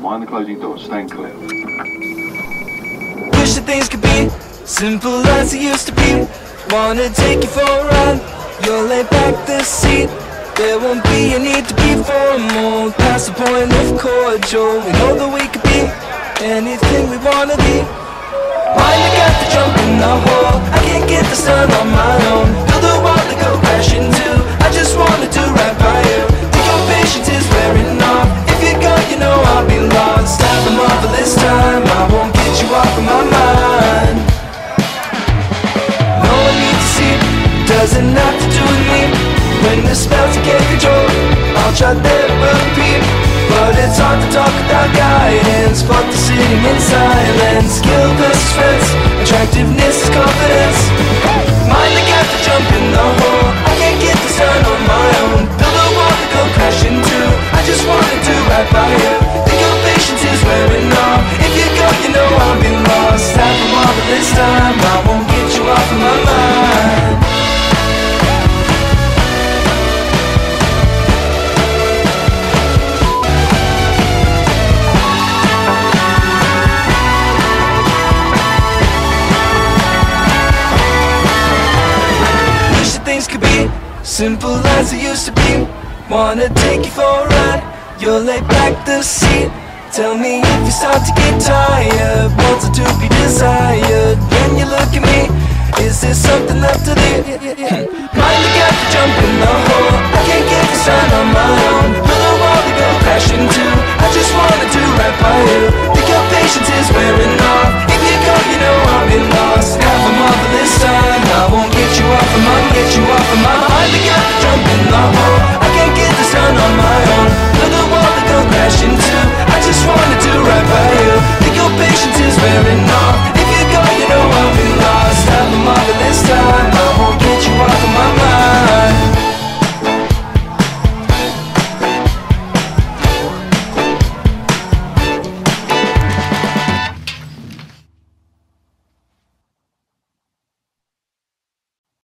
Mind the closing door, stand clear. Wish that things could be simple as it used to be. Wanna take you for a ride, you'll lay back the seat. There won't be a need to be formal, past the point of cordial. We know that we could be anything we wanna be. Why you got the jump in the hole? I can't get this done on my own. Build a wall to go crash into, I just wanna do right by you. Think your patience is wearing off, if you go you know I'll be lost. Have a marvelous time, I won't get you off of my mind. No one needs to see, doesn't have to do with me. When the spells I can't control, I'll try that it will repeat. But it's hard to talk without guidance, fuck the sitting in silence. Skill versus friends, attractiveness is confidence. Mind the gap to jump in the hole, I can't get this done on my own. Build a wall to go crash into, I just wanna do right by you. Think your patience is wearing off, if you go you know I'll be lost. Half a mile, but this time I won't get you off of my mind. Could be simple as it used to be. Wanna take you for a ride, you'll lay back the seat. Tell me if you start to get tired, wants are to be desired. When you look at me, is there something left to leave? Mind the gap to jump in the hole, I can't get this done on my own. Build a wall to go crash into,